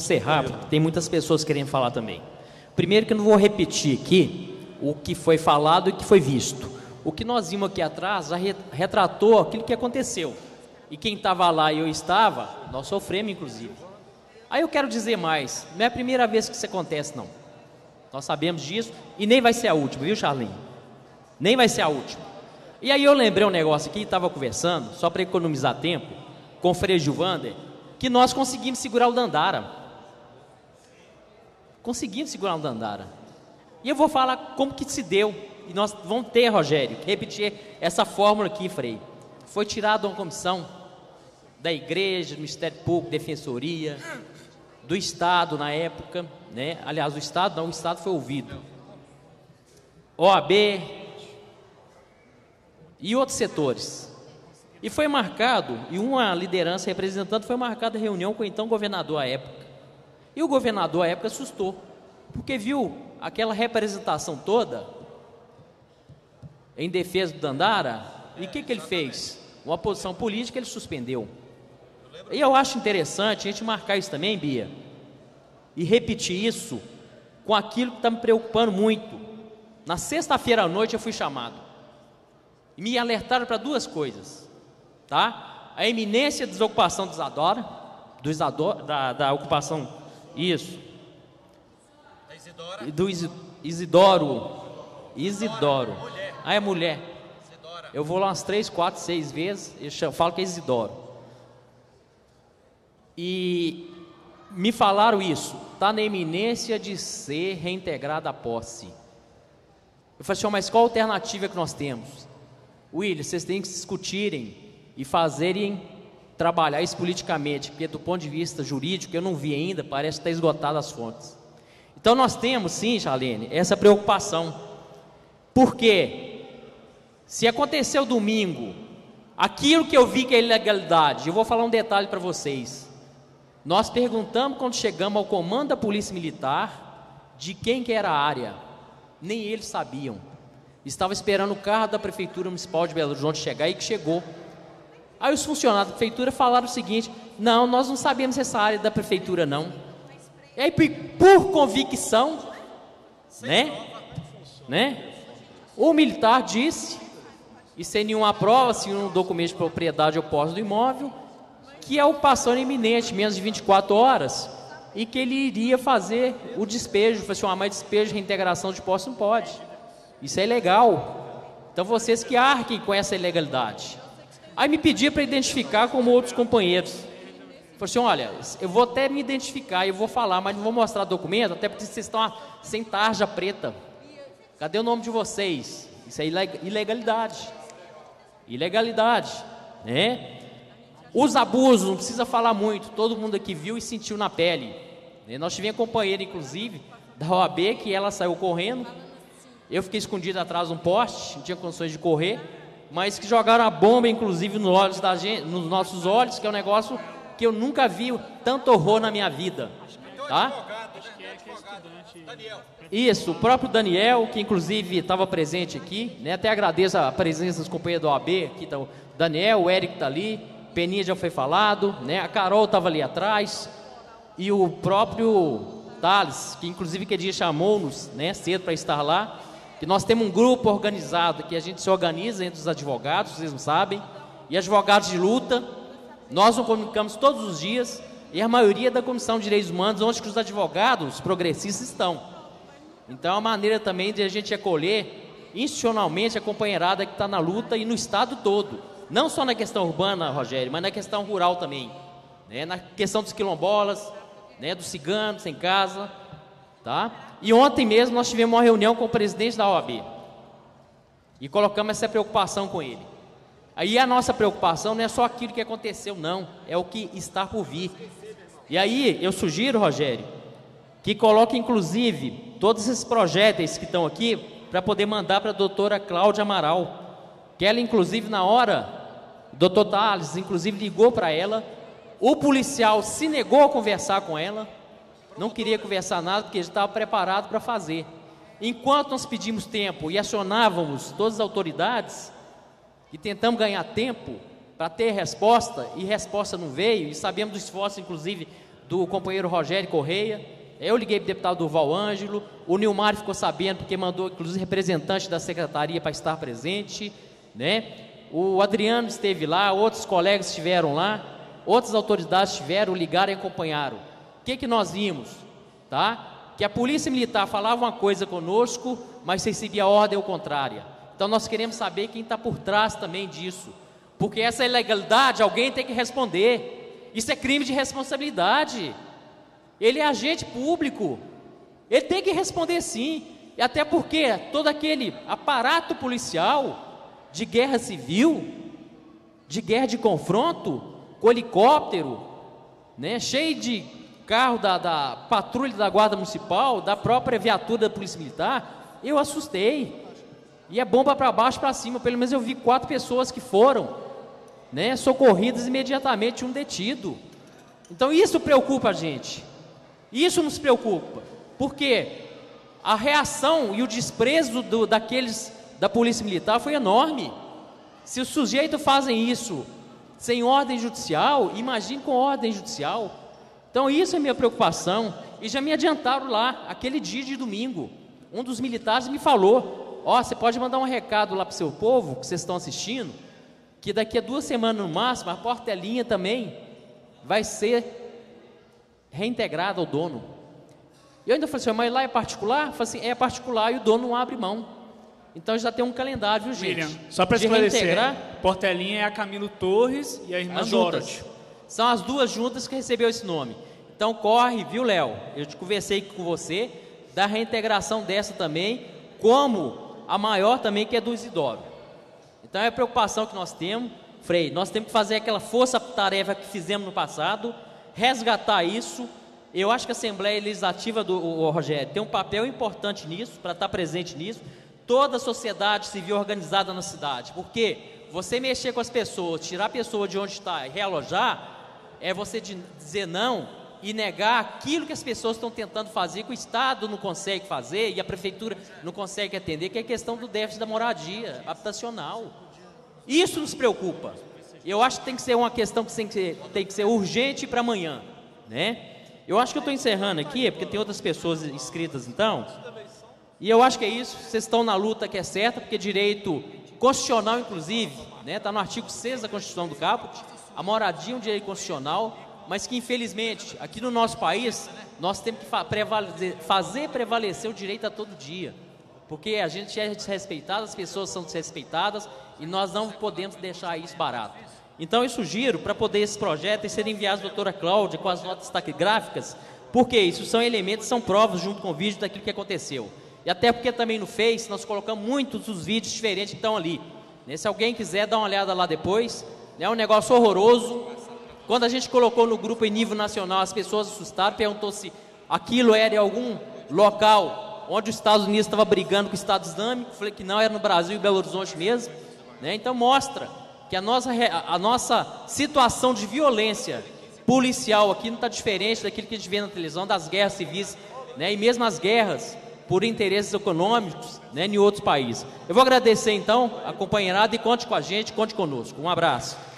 Encerrar, porque tem muitas pessoas querendo falar também. Primeiro que eu não vou repetir aqui o que foi falado e o que foi visto. O que nós vimos aqui atrás já retratou aquilo que aconteceu. E quem estava lá e eu estava, nós sofremos inclusive. Aí eu quero dizer mais, não é a primeira vez que isso acontece não. Nós sabemos disso e nem vai ser a última, viu, Jalene? Nem vai ser a última. E aí eu lembrei um negócio aqui, estava conversando, só para economizar tempo, com o Frei Gilvander, que nós conseguimos segurar o Dandara. Conseguimos segurar o Dandara. E eu vou falar como que se deu. E nós vamos ter, Rogério, que repetir essa fórmula aqui, Frei. Foi tirado uma comissão da igreja, do Ministério Público, Defensoria, do Estado na época, né? Aliás, o Estado não, o Estado foi ouvido. OAB e outros setores. E foi marcado, e uma liderança representante foi marcada a reunião com o então governador à época. E o governador, à época, assustou, porque viu aquela representação toda em defesa do Dandara, e o que ele fez? Uma posição política, ele suspendeu. E eu acho interessante a gente marcar isso também, Bia, e repetir isso com aquilo que está me preocupando muito. Na sexta-feira à noite eu fui chamado, e me alertaram para duas coisas, tá? A iminência da desocupação do Isidoro, da ocupação... Isso. Do Isidoro. Ah, é mulher. Isidora. Eu vou lá umas 3, 4, 6 vezes. Eu falo que é Isidoro. E me falaram isso. Está na iminência de ser reintegrada à posse. Eu falei assim, mas qual a alternativa que nós temos? William, vocês têm que se discutirem e fazerem... trabalhar isso politicamente, porque do ponto de vista jurídico, eu não vi ainda, parece que está esgotado as fontes. Então nós temos sim, Jalene, essa preocupação, porque se aconteceu domingo, aquilo que eu vi que é ilegalidade, eu vou falar um detalhe para vocês, nós perguntamos quando chegamos ao comando da Polícia Militar, de quem que era a área, nem eles sabiam, estava esperando o carro da Prefeitura Municipal de Belo Horizonte chegar, e que chegou. Aí os funcionários da prefeitura falaram o seguinte, não, nós não sabemos essa área da prefeitura não. E aí por convicção, né? O militar disse, e sem nenhuma prova, sem um documento de propriedade ou posse do imóvel, que é ocupação iminente, menos de 24 horas, e que ele iria fazer o despejo, vai chamar mais despejo, reintegração de posse não pode. Isso é ilegal. Então vocês que arquem com essa ilegalidade. Aí me pedia para identificar como outros companheiros. Falei assim, olha, eu vou até me identificar, eu vou falar, mas não vou mostrar documento, até porque vocês estão sem tarja preta. Cadê o nome de vocês? Isso é ilegalidade. Ilegalidade, né? Os abusos, não precisa falar muito, todo mundo aqui viu e sentiu na pele. Nós tivemos uma companheira, inclusive, da OAB, que ela saiu correndo. Eu fiquei escondido atrás de um poste, não tinha condições de correr. Mas que jogaram a bomba, inclusive, nos olhos da gente, nos nossos olhos, que é um negócio que eu nunca vi tanto horror na minha vida. Tá? Isso, o próprio Daniel, que inclusive estava presente aqui, né? Até agradeço a presença dos companheiros da OAB, aqui tá o Daniel, o Eric está ali, Peninha já foi falado, né? A Carol estava ali atrás, e o próprio Tales, que inclusive que dia chamou-nos, né, cedo para estar lá, que nós temos um grupo organizado, que a gente se organiza entre os advogados, vocês não sabem, e advogados de luta, nós nos comunicamos todos os dias, e a maioria da Comissão de Direitos Humanos, onde que os advogados progressistas estão. Então é uma maneira também de a gente acolher institucionalmente a companheirada que está na luta e no estado todo, não só na questão urbana, Rogério, mas na questão rural também, né? Na questão dos quilombolas, né? Dos ciganos sem casa, tá? E ontem mesmo nós tivemos uma reunião com o presidente da OAB e colocamos essa preocupação com ele. Aí a nossa preocupação não é só aquilo que aconteceu, não, é o que está por vir. E aí eu sugiro, Rogério, que coloque inclusive todos esses projéteis que estão aqui para poder mandar para a doutora Cláudia Amaral, que ela inclusive na hora, o doutor Tales inclusive ligou para ela, o policial se negou a conversar com ela, não queria conversar nada porque ele estava preparado para fazer. Enquanto nós pedimos tempo e acionávamos todas as autoridades e tentamos ganhar tempo para ter resposta, e resposta não veio, e sabemos do esforço inclusive do companheiro Rogério Correia, eu liguei para o deputado Durval Ângelo, o Nilmar ficou sabendo, porque mandou, inclusive, representante da secretaria para estar presente, né? O Adriano esteve lá, outros colegas estiveram lá, outras autoridades estiveram, ligaram e acompanharam. O que que nós vimos? Tá? Que a polícia militar falava uma coisa conosco, mas recebia a ordem ao contrário. Então nós queremos saber quem está por trás também disso, porque essa ilegalidade alguém tem que responder. Isso é crime de responsabilidade. Ele é agente público, ele tem que responder sim, e até porque todo aquele aparato policial de guerra civil, de guerra de confronto, com helicóptero, né, cheio de carro da patrulha da guarda municipal, da própria viatura da polícia militar, eu assustei, e é bomba para baixo, para cima, pelo menos eu vi 4 pessoas que foram, né, socorridas imediatamente, um detido. Então isso preocupa a gente, isso nos preocupa, porque a reação e o desprezo daqueles da polícia militar foi enorme. Se os sujeitos fazem isso sem ordem judicial, imagine com ordem judicial. Então isso é minha preocupação, e já me adiantaram lá, aquele dia de domingo, um dos militares me falou, ó, você pode mandar um recado lá para o seu povo, que vocês estão assistindo, que daqui a 2 semanas no máximo, a Portelinha também vai ser reintegrado ao dono. Eu ainda falei assim, mas lá é particular? Eu falei assim, é particular e o dono não abre mão. Então já tem um calendário, viu, gente? William, só para esclarecer, reintegrar, Portelinha é a Camilo Torres e a irmã Dorothy. São as duas juntas que recebeu esse nome. Então corre, viu, Léo? Eu te conversei com você da reintegração dessa também, como a maior também, que é do Isidoro. Então é a preocupação que nós temos. Frei, nós temos que fazer aquela força-tarefa que fizemos no passado, resgatar isso. Eu acho que a Assembleia Legislativa do Rogério tem um papel importante nisso, para estar presente nisso. Toda a sociedade civil organizada na cidade, porque você mexer com as pessoas, tirar a pessoa de onde está e realojar, é você dizer não e negar aquilo que as pessoas estão tentando fazer, que o Estado não consegue fazer e a Prefeitura não consegue atender, que é a questão do déficit da moradia habitacional. Isso nos preocupa. Eu acho que tem que ser uma questão que tem que ser urgente para amanhã, né? Eu acho que eu estou encerrando aqui, porque tem outras pessoas inscritas, então. E eu acho que é isso. Vocês estão na luta que é certa, porque direito constitucional, inclusive, né? Está no artigo 6 da Constituição do Caput. A moradia é um direito constitucional, mas que, infelizmente, aqui no nosso país, nós temos que fazer prevalecer o direito a todo dia. Porque a gente é desrespeitado, as pessoas são desrespeitadas e nós não podemos deixar isso barato. Então eu sugiro, para poder esse projeto ser enviado à doutora Cláudia com as notas taquigráficas, porque isso são elementos, são provas junto com o vídeo daquilo que aconteceu. E até porque também no Face nós colocamos muitos dos vídeos diferentes que estão ali. Se alguém quiser dar uma olhada lá depois, é um negócio horroroso. Quando a gente colocou no grupo em nível nacional, as pessoas assustaram, perguntou se aquilo era em algum local onde os Estados Unidos estava brigando com o Estado Islâmico. Falei que não, era no Brasil e Belo Horizonte mesmo, né? Então mostra que a nossa situação de violência policial aqui não está diferente daquilo que a gente vê na televisão, das guerras civis, né? E mesmo as guerras por interesses econômicos, né? Em outros países. Eu vou agradecer então a companheirada e conte com a gente, conte conosco. Um abraço.